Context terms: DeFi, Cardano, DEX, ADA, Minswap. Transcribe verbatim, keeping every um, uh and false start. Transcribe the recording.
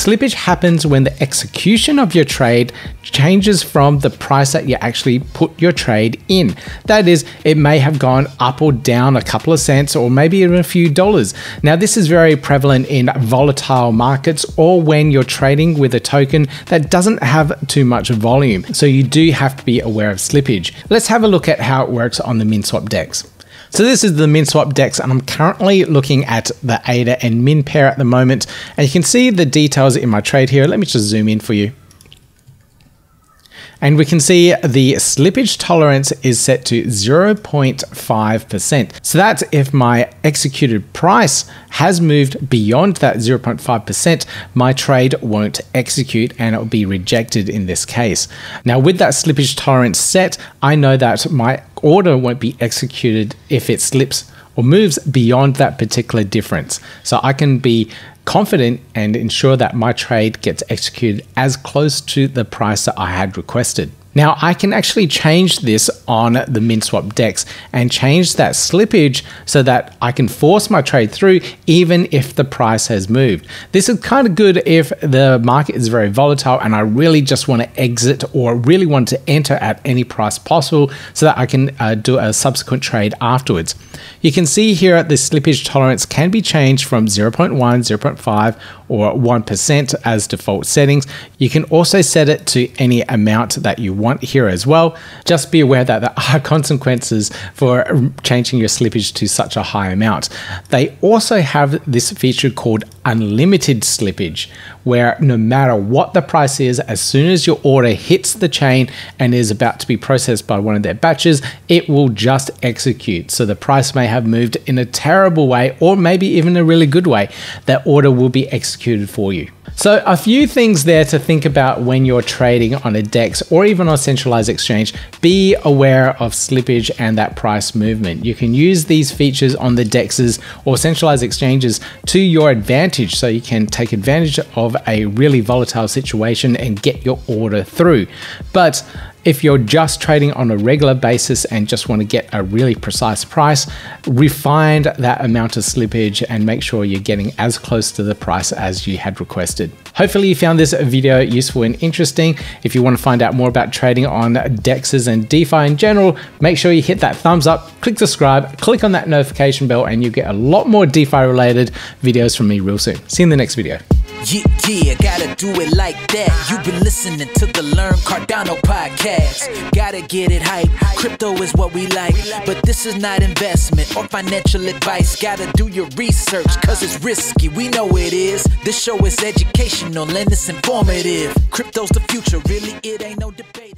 Slippage happens when the execution of your trade changes from the price that you actually put your trade in. That is, it may have gone up or down a couple of cents or maybe even a few dollars. Now, this is very prevalent in volatile markets or when you're trading with a token that doesn't have too much volume. So you do have to be aware of slippage. Let's have a look at how it works on the Minswap DEX. So this is the Minswap DEX, and I'm currently looking at the A D A and Min pair at the moment. And you can see the details in my trade here. Let me just zoom in for you. And we can see the slippage tolerance is set to zero point five percent. So that's if my executed price has moved beyond that zero point five percent, my trade won't execute and it will be rejected in this case. Now with that slippage tolerance set, I know that my order won't be executed if it slips or moves beyond that particular difference. So I can be confident and ensure that my trade gets executed as close to the price that I had requested. Now I can actually change this on the Minswap DEX and change that slippage so that I can force my trade through even if the price has moved. This is kind of good if the market is very volatile and I really just want to exit or really want to enter at any price possible so that I can uh, do a subsequent trade afterwards. You can see here the slippage tolerance can be changed from zero point one, zero point five or one percent as default settings. You can also set it to any amount that you want want here as well. Just be aware that there are consequences for changing your slippage to such a high amount. They also have this feature called unlimited slippage, where no matter what the price is, as soon as your order hits the chain and is about to be processed by one of their batches, it will just execute. So the price may have moved in a terrible way or maybe even a really good way. That order will be executed for you. So a few things there to think about when you're trading on a DEX or even on a centralized exchange. Be aware of slippage and that price movement. You can use these features on the DEXs or centralized exchanges to your advantage, so you can take advantage of a really volatile situation and get your order through. But if you're just trading on a regular basis and just want to get a really precise price, refine that amount of slippage and make sure you're getting as close to the price as you had requested. Hopefully you found this video useful and interesting. If you want to find out more about trading on DEXs and DeFi in general, make sure you hit that thumbs up, click subscribe, click on that notification bell, and you'll get a lot more DeFi related videos from me real soon. See you in the next video. Yeah, yeah, gotta do it like that. You've been listening to the Learn Cardano podcast. Gotta get it hype. Crypto is what we like, but this is not investment or financial advice. Gotta do your research, cause it's risky. We know it is. This show is educational and it's informative. Crypto's the future, really, it ain't no debate.